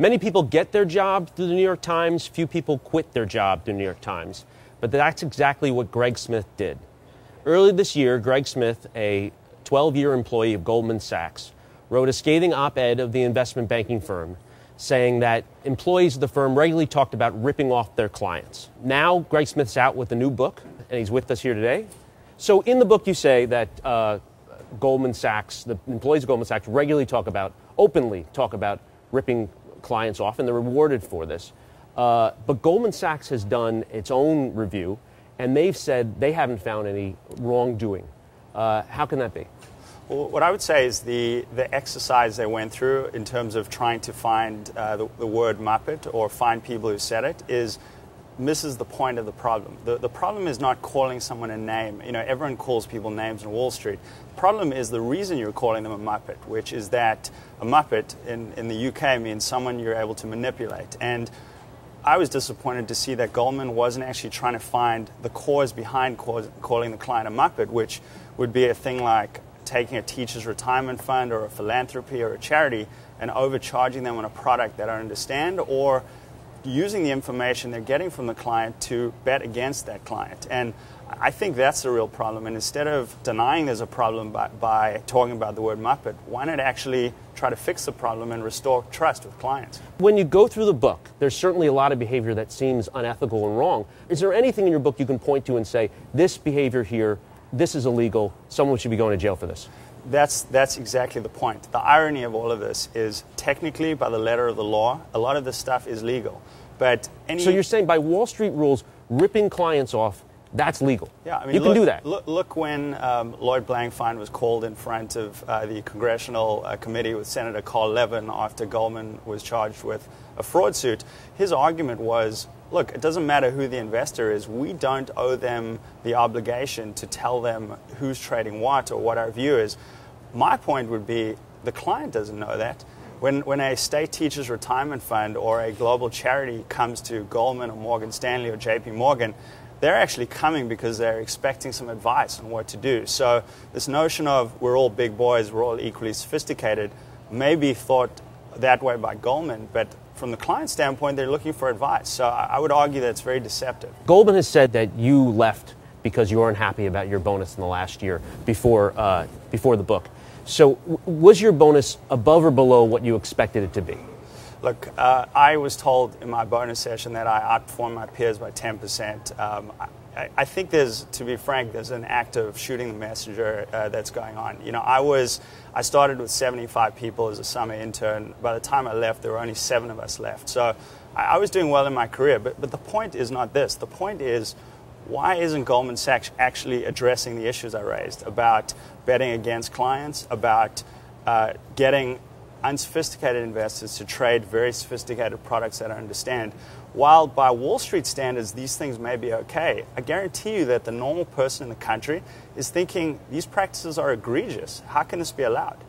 Many people get their job through the New York Times. Few people quit their job through the New York Times. But that's exactly what Greg Smith did. Early this year, Greg Smith, a 12-year employee of Goldman Sachs, wrote a scathing op-ed of the investment banking firm saying that employees of the firm regularly talked about ripping off their clients. Now, Greg Smith's out with a new book, and he's with us here today. So in the book, you say that Goldman Sachs, the employees of Goldman Sachs regularly talk about, openly talk about ripping clients off, and they're rewarded for this. But Goldman Sachs has done its own review, and they've said they haven't found any wrongdoing. How can that be? Well, what I would say is the exercise they went through in terms of trying to find the word Muppet or find people who said it misses the point of the problem. The problem is not calling someone a name. You know, everyone calls people names on Wall Street. The problem is the reason you're calling them a Muppet, which is that a Muppet in the UK means someone you're able to manipulate. And I was disappointed to see that Goldman wasn't actually trying to find the cause behind calling the client a Muppet, which would be a thing like taking a teacher's retirement fund or a philanthropy or a charity and overcharging them on a product they don't understand, or using the information they're getting from the client to bet against that client. And I think that's the real problem. And instead of denying there's a problem by talking about the word Muppet, why not actually try to fix the problem and restore trust with clients? When you go through the book, there's certainly a lot of behavior that seems unethical and wrong. Is there anything in your book you can point to and say, this behavior here, this is illegal, someone should be going to jail for this? That's exactly the point. The irony of all of this is technically, by the letter of the law, a lot of this stuff is legal. But so you're saying by Wall Street rules, ripping clients off, that's legal. Yeah, I mean, you can do that. Look when Lloyd Blankfein was called in front of the Congressional Committee with Senator Carl Levin after Goldman was charged with a fraud suit. His argument was, look, it doesn't matter who the investor is. We don't owe them the obligation to tell them who's trading what or what our view is. My point would be the client doesn't know that. When a state teacher's retirement fund or a global charity comes to Goldman or Morgan Stanley or JP Morgan, they're actually coming because they're expecting some advice on what to do. So this notion of we're all big boys, we're all equally sophisticated, may be thought that way by Goldman, but from the client standpoint, they're looking for advice. So I would argue that it's very deceptive. Goldman has said that you left because you weren't happy about your bonus in the last year before the book. So was your bonus above or below what you expected it to be? Look, I was told in my bonus session that I outperformed my peers by 10%. I think there's, to be frank, there's an act of shooting the messenger that's going on. You know, I started with 75 people as a summer intern. By the time I left, there were only 7 of us left. So I was doing well in my career, but the point is not this. The point is, why isn't Goldman Sachs actually addressing the issues I raised about betting against clients, about getting unsophisticated investors to trade very sophisticated products that I understand? While by Wall Street standards these things may be okay, I guarantee you that the normal person in the country is thinking these practices are egregious. How can this be allowed?